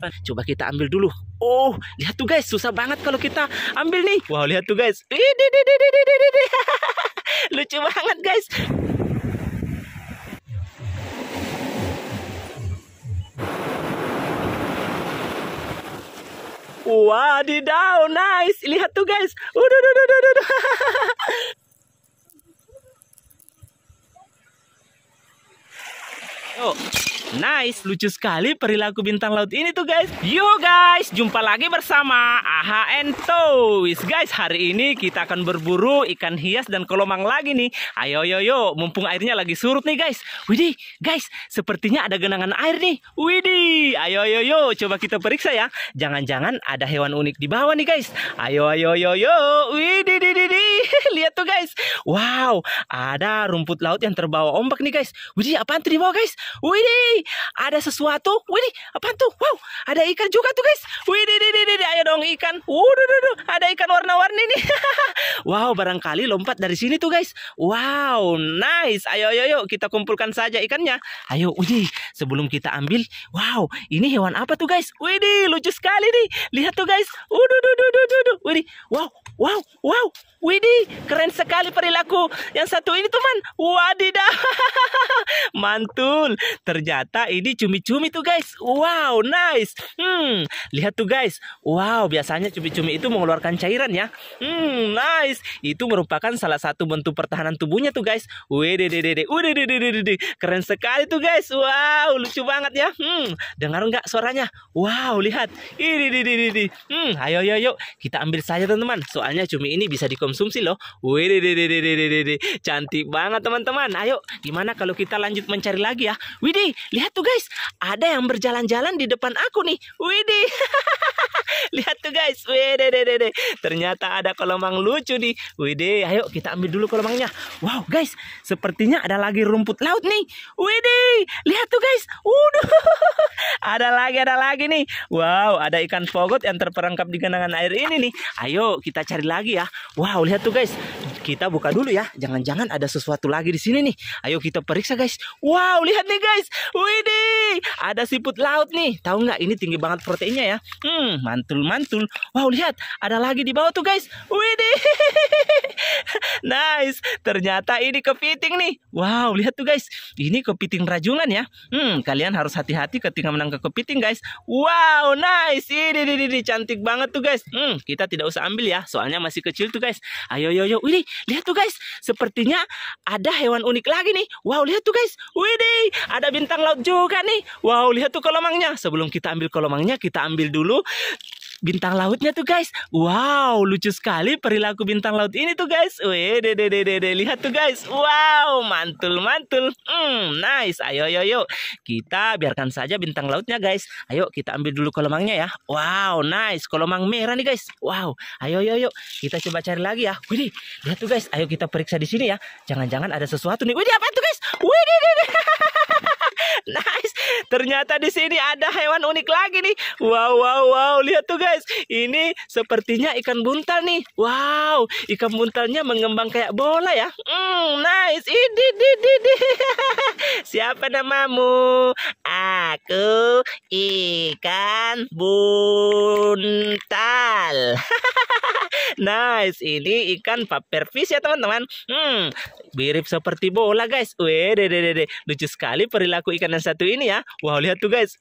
apa. Coba kita ambil dulu. Oh, lihat tuh guys, susah banget kalau kita ambil nih. Wow, lihat tuh guys. Lucu banget guys. Wadidaw, nice. Lihat tuh guys. Oh, nice, lucu sekali perilaku bintang laut ini tuh guys. Yo guys, jumpa lagi bersama AH and Toys. Guys, hari ini kita akan berburu ikan hias dan kelomang lagi nih. Ayo yo, mumpung airnya lagi surut nih guys. Widih, guys, sepertinya ada genangan air nih. Widih, ayo yo, coba kita periksa ya. Jangan-jangan ada hewan unik di bawah nih guys. Ayo yo. Widih, lihat tuh guys. Wow, ada rumput laut yang terbawa ombak nih guys. Widih, apaan tuh di bawah guys? Widih, ada sesuatu. Widih, apaan tuh? Wow, ada ikan juga tuh guys. Widih, ayo dong ikan. Ada ikan warna-warni nih. Wow, barangkali lompat dari sini tuh guys. Wow, nice. Ayo yo, kita kumpulkan saja ikannya. Ayo, widih, sebelum kita ambil. Wow, ini hewan apa tuh guys? Widih, lucu sekali nih. Lihat tuh guys. Widih, wow. Widih, keren sekali perilaku yang satu ini teman. Wadidah, mantul. Ternyata ini cumi-cumi tuh guys. Wow, nice. Lihat tuh guys. Wow, biasanya cumi-cumi itu mengeluarkan cairan ya. Nice. Itu merupakan salah satu bentuk pertahanan tubuhnya tuh guys. Widih, keren sekali tuh guys. Wow, lucu banget ya. Dengar nggak suaranya? Wow, lihat. Ayo yo, kita ambil saja teman-teman. Soalnya cumi ini bisa dikonsumsi loh. Widih, cantik banget teman-teman. Ayo, gimana kalau kita lanjut mencari lagi ya? Widih, lihat tuh guys, ada yang berjalan-jalan di depan aku nih. Widih, lihat tuh guys. Widih, ternyata ada kelomang lucu nih. Widih, ayo kita ambil dulu kelomangnya. Wow guys, sepertinya ada lagi rumput laut nih. Widih, lihat tuh guys. Ada lagi nih. Wow, ada ikan pogot yang terperangkap di genangan air ini nih. Ayo kita cari lagi ya. Wow, lihat tuh guys. Kita buka dulu ya. Jangan-jangan ada sesuatu lagi di sini nih. Ayo kita periksa guys. Wow, lihat nih guys. Widih, ada siput laut nih. Tahu nggak ini tinggi banget proteinnya ya. Mantul. Wow, lihat, ada lagi di bawah tuh guys. Widih. Nice. Ternyata ini kepiting nih. Wow, lihat tuh guys. Ini kepiting rajungan ya. Kalian harus hati-hati ketika menangkap kepiting guys. Wow, nice. Ini cantik banget tuh guys. Kita tidak usah ambil ya. Soalnya masih kecil tuh guys. Ayo yo. Widih, lihat tuh guys. Sepertinya ada hewan unik lagi nih. Wow, lihat tuh guys. Widih, ada bintang laut juga nih. Wow, lihat tuh kelomangnya. Sebelum kita ambil kelomangnya, kita ambil dulu bintang lautnya tuh guys. Wow, lucu sekali perilaku bintang laut ini tuh guys. Widih, lihat tuh guys. Wow, mantul. Nice. Ayo yo. Kita biarkan saja bintang lautnya guys. Ayo kita ambil dulu kelomangnya ya. Wow, nice. Kelomang merah nih guys. Wow. Ayo yo. Kita coba cari lagi ya. Widih, lihat tuh guys. Ayo kita periksa di sini ya. Jangan-jangan ada sesuatu nih. Widih, apa tuh guys? Widih. Nice. Ternyata di sini ada hewan unik lagi nih. Wow. Lihat tuh guys. Ini sepertinya ikan buntal nih. Wow, ikan buntalnya mengembang kayak bola ya. Nice. Ini. Siapa namamu? Aku ikan buntal. Nice. Ini ikan pufferfish ya teman-teman. Mirip seperti bola guys. Widih. Lucu sekali perilaku ikan yang satu ini ya. Wow, lihat tuh guys.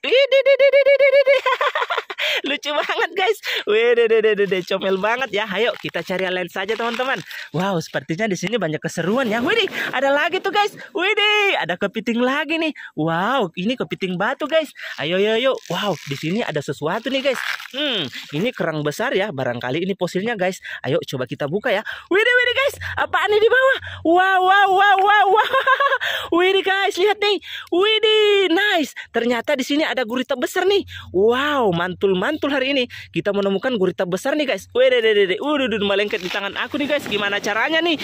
Lucu banget guys. Widih, comel banget ya. Ayo kita cari yang lain saja teman-teman. Wow, sepertinya di sini banyak keseruan ya. Widih, ada lagi tuh guys. Widih, ada kepiting lagi nih. Wow, ini kepiting batu guys. Ayo yo. Wow, di sini ada sesuatu nih guys. Ini kerang besar ya. Barangkali ini fosilnya guys. Ayo coba kita buka ya. Widih guys, apaan ini di bawah? Wow. Widih guys, lihat nih. Widih, nice. Ternyata di sini ada gurita besar nih. Wow, mantul hari ini. Kita menemukan gurita besar nih guys. Widih. Melengket di tangan aku nih guys. Gimana caranya nih?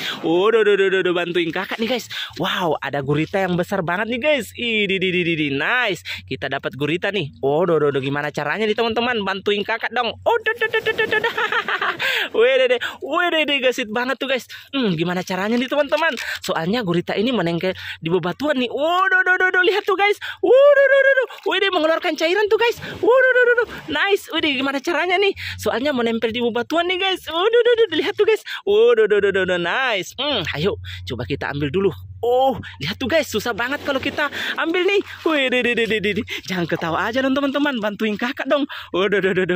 Bantuin kakak nih guys. Wow, ada gurita yang besar banget nih guys. Idih, nice. Kita dapat gurita nih. Gimana caranya nih teman-teman? Bantuin kakak dong. Widih, gesit banget tuh guys. Gimana caranya nih teman-teman? Soalnya gurita ini menengkel di bebatuan nih. Lihat tuh guys. Widih, mengeluarkan cairan tuh guys. Nice. Widih, gimana caranya nih? Soalnya mau nempel di bebatuan nih guys. Lihat tuh guys. Nice. Ayo coba kita ambil dulu. Oh, lihat tuh guys, susah banget kalau kita ambil nih. Wih, jangan ketawa aja dong teman-teman, bantuin kakak dong.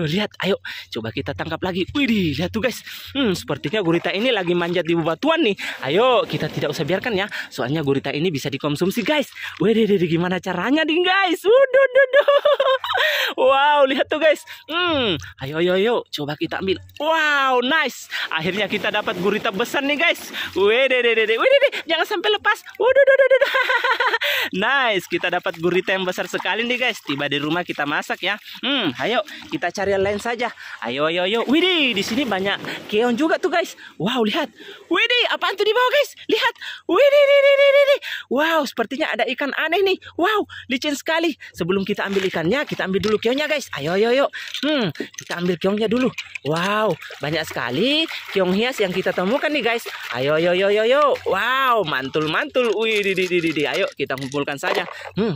Lihat, ayo coba kita tangkap lagi. Wih, lihat tuh guys. Sepertinya gurita ini lagi manjat di bebatuan nih. Ayo, kita tidak usah biarkan ya. Soalnya gurita ini bisa dikonsumsi guys. Wih, gimana caranya nih guys? Wow, lihat tuh guys. Ayo, coba kita ambil. Wow, nice. Akhirnya kita dapat gurita besar nih guys. Wih, jangan sampai lepas. Nice, kita dapat gurita yang besar sekali nih guys. Tiba di rumah kita masak ya. Ayo kita cari yang lain saja. Ayo. Widih, di sini banyak keong juga tuh guys. Wow, lihat. Widih, apaan tuh di bawah guys? Lihat. Widih. Wow, sepertinya ada ikan aneh nih. Wow, licin sekali. Sebelum kita ambil ikannya, kita ambil dulu keongnya guys. Ayo. Kita ambil keongnya dulu. Wow, banyak sekali keong hias yang kita temukan nih guys. Ayo. Wow, mantul. Wih. Ayo kita kumpulkan saja.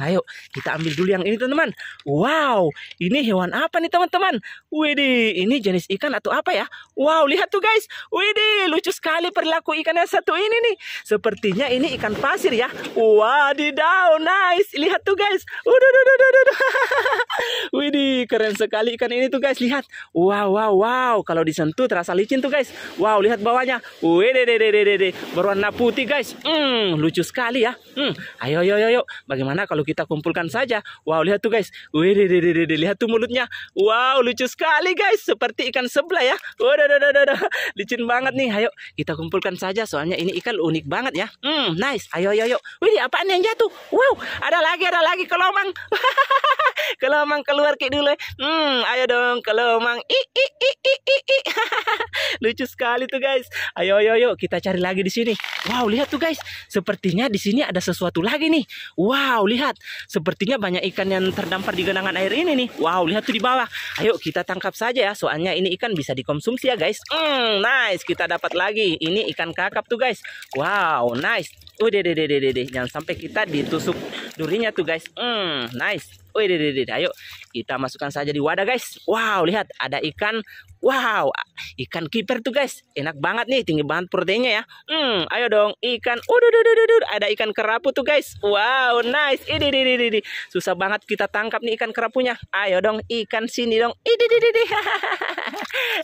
Ayo kita ambil dulu yang ini teman-teman. Wow, ini hewan apa nih teman-teman? Widih, ini jenis ikan atau apa ya? Wow, lihat tuh guys. Widih, lucu sekali perilaku ikan yang satu ini nih. Sepertinya ini ikan pasir ya. Wadidaw, nice. Lihat tuh guys. Widih, keren sekali ikan ini tuh guys. Lihat. Wow. Kalau disentuh terasa licin tuh guys. Wow, lihat bawahnya. Widih. Berwarna putih guys. Lucu sekali ya. Ayo. Bagaimana kalau kita kumpulkan saja? Wow, lihat tuh guys. Wih, lihat tuh mulutnya. Wow, lucu sekali guys. Seperti ikan sebelah ya. Waduh. Licin banget nih. Ayo kita kumpulkan saja. Soalnya ini ikan unik banget ya. Nice. Ayo. Wih, apaan yang jatuh? Wow, ada lagi kelomang. Kelomang keluar kayak dulu. Ayo dong kelomang. I. Lucu sekali tuh guys. Ayo. Kita cari lagi di sini. Wow, lihat tuh guys. Sepertinya di sini ada sesuatu lagi nih. Wow, lihat. Sepertinya banyak ikan yang terdampar di genangan air ini nih. Wow, lihat tuh di bawah. Ayo kita tangkap saja ya. Soalnya ini ikan bisa dikonsumsi ya guys. Nice. Kita dapat lagi. Ini ikan kakap tuh guys. Wow, nice. Udah. Jangan sampai kita ditusuk durinya tuh guys. Nice. Ayo kita masukkan saja di wadah guys. Wow, lihat ada ikan. Wow, ikan kiper tuh guys. Enak banget nih, tinggi banget proteinnya ya. Ayo dong ikan. Ada ikan kerapu tuh guys. Wow, nice. Susah banget kita tangkap nih ikan kerapunya. Ayo dong ikan sini dong.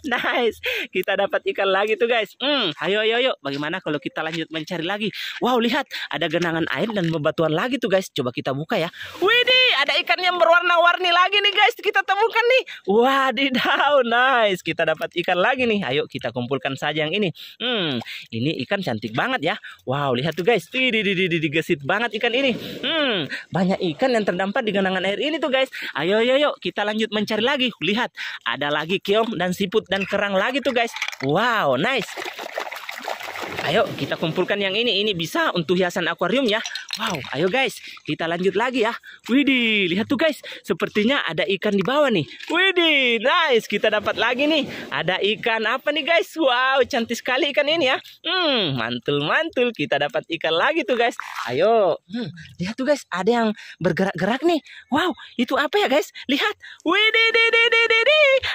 Nice. Kita dapat ikan lagi tuh guys. Ayo. Bagaimana kalau kita lanjut mencari lagi? Wow, lihat ada genangan air dan bebatuan lagi tuh guys. Coba kita buka ya. Widih, ada ikan yang berwarna-warni lagi nih guys, kita temukan nih. Wadidaw, nice. Kita dapat ikan lagi nih. Ayo kita kumpulkan saja yang ini. Ini ikan cantik banget ya. Wow, lihat tuh guys. Gesit banget ikan ini. Banyak ikan yang terdampar di genangan air ini tuh guys. Ayo. Kita lanjut mencari lagi. Lihat, ada lagi keong dan siput dan kerang lagi tuh guys. Wow, nice. Ayo kita kumpulkan yang ini. Ini bisa untuk hiasan akuarium ya. Wow, ayo guys, kita lanjut lagi ya. Widih, lihat tuh guys. Sepertinya ada ikan di bawah nih. Widih, nice. Kita dapat lagi nih. Ada ikan apa nih guys? Wow, cantik sekali ikan ini ya. Mantul. Kita dapat ikan lagi tuh guys. Ayo. Lihat tuh guys, ada yang bergerak-gerak nih. Wow, itu apa ya guys? Lihat. Widih.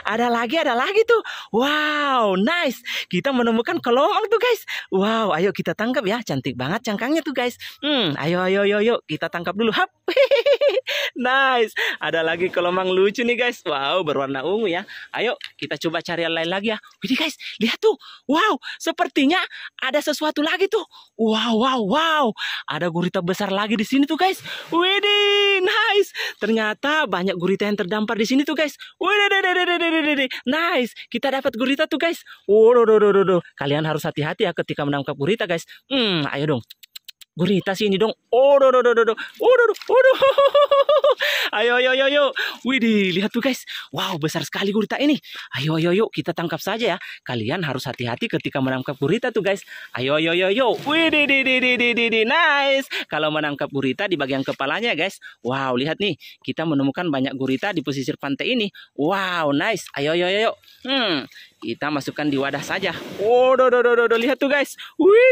Ada lagi tuh. Wow, nice. Kita menemukan kelomang tuh guys. Wow, ayo kita tangkap ya. Cantik banget cangkangnya tuh guys. Ayo. Kita tangkap dulu. Hap. Nice. Ada lagi kelomang lucu nih guys. Wow, berwarna ungu ya. Ayo kita coba cari yang lain lagi ya. Widih guys, lihat tuh. Wow, sepertinya ada sesuatu lagi tuh. Wow. Ada gurita besar lagi di sini tuh guys. Widih, nice. Ternyata banyak gurita yang terdampar di sini tuh guys. Widih. Nice. Kita dapat gurita tuh guys. Waduh. Kalian harus hati-hati ya ketika menangkap gurita guys. Ayo dong. Gurita sini dong. Ayo. Widih, lihat tuh guys. Wow, besar sekali gurita ini. Ayo, kita tangkap saja ya. Kalian harus hati-hati ketika menangkap gurita tuh guys. Ayo. Widih. Nice. Kalau menangkap gurita di bagian kepalanya guys. Wow, lihat nih. Kita menemukan banyak gurita di pesisir pantai ini. Wow, nice. Ayo. kita masukkan di wadah saja. Oh, do, lihat tuh guys. Wih,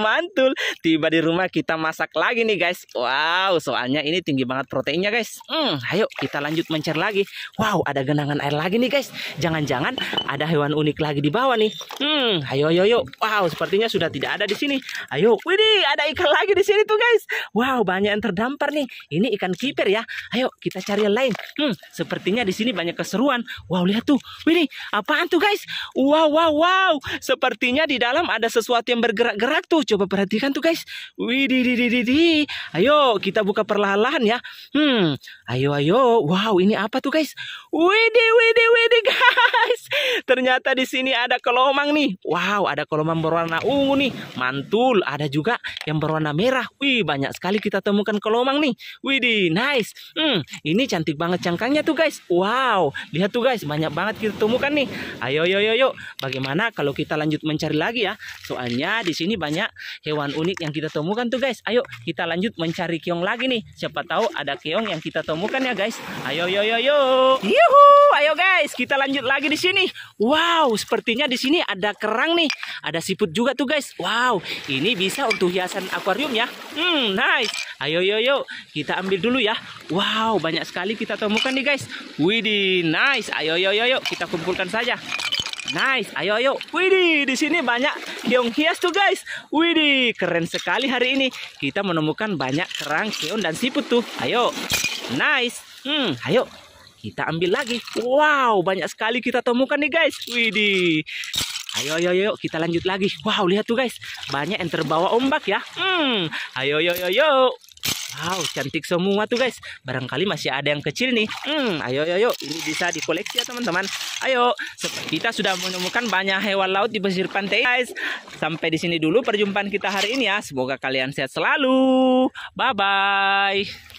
mantul. Tiba di rumah kita masak lagi nih guys. Wow, soalnya ini tinggi banget proteinnya guys. Ayo kita lanjut mencer lagi. Wow, ada genangan air lagi nih guys. Jangan-jangan ada hewan unik lagi di bawah nih. Ayo. Wow, sepertinya sudah tidak ada di sini. Ayo, widih, ada ikan lagi di sini tuh guys. Wow, banyak yang terdampar nih. Ini ikan kiper ya. Ayo kita cari yang lain. Sepertinya di sini banyak keseruan. Wow, lihat tuh. Widih, apaan tuh guys? Wow. Sepertinya di dalam ada sesuatu yang bergerak-gerak tuh. Coba perhatikan tuh guys. Widih. Ayo kita buka perlahan-lahan ya. Ayo. Wow, ini apa tuh guys? Widih guys. Ternyata di sini ada kelomang nih. Wow, ada kelomang berwarna ungu nih. Mantul. Ada juga yang berwarna merah. Wih, banyak sekali kita temukan kelomang nih. Widih, nice. Ini cantik banget cangkangnya tuh guys. Wow, lihat tuh guys. Banyak banget kita temukan nih. Ayo. Bagaimana kalau kita lanjut mencari lagi ya? Soalnya di sini banyak hewan unik yang kita temukan tuh guys. Ayo kita lanjut mencari keong lagi nih. Siapa tahu ada keong yang kita temukan ya guys. Ayo. Yuhu, ayo guys, kita lanjut lagi di sini. Wow, sepertinya di sini ada kerang nih. Ada siput juga tuh guys. Wow, ini bisa untuk hiasan akuarium ya. Nice. Ayo. Kita ambil dulu ya. Wow, banyak sekali kita temukan nih guys. Widih, nice. Ayo. Kita kumpulkan saja. Nice, ayo. Widih, di sini banyak keong hias tuh guys. Widih, keren sekali hari ini. Kita menemukan banyak kerang, keong dan siput tuh. Ayo. Nice. Ayo. Kita ambil lagi. Wow, banyak sekali kita temukan nih guys. Widih. Ayo, kita lanjut lagi. Wow, lihat tuh guys. Banyak yang terbawa ombak ya. Ayo. Wow, cantik semua tuh guys. Barangkali masih ada yang kecil nih. Ayo. Ini bisa dikoleksi ya teman-teman. Ayo, kita sudah menemukan banyak hewan laut di pesisir pantai guys. Sampai di sini dulu perjumpaan kita hari ini ya. Semoga kalian sehat selalu. Bye-bye.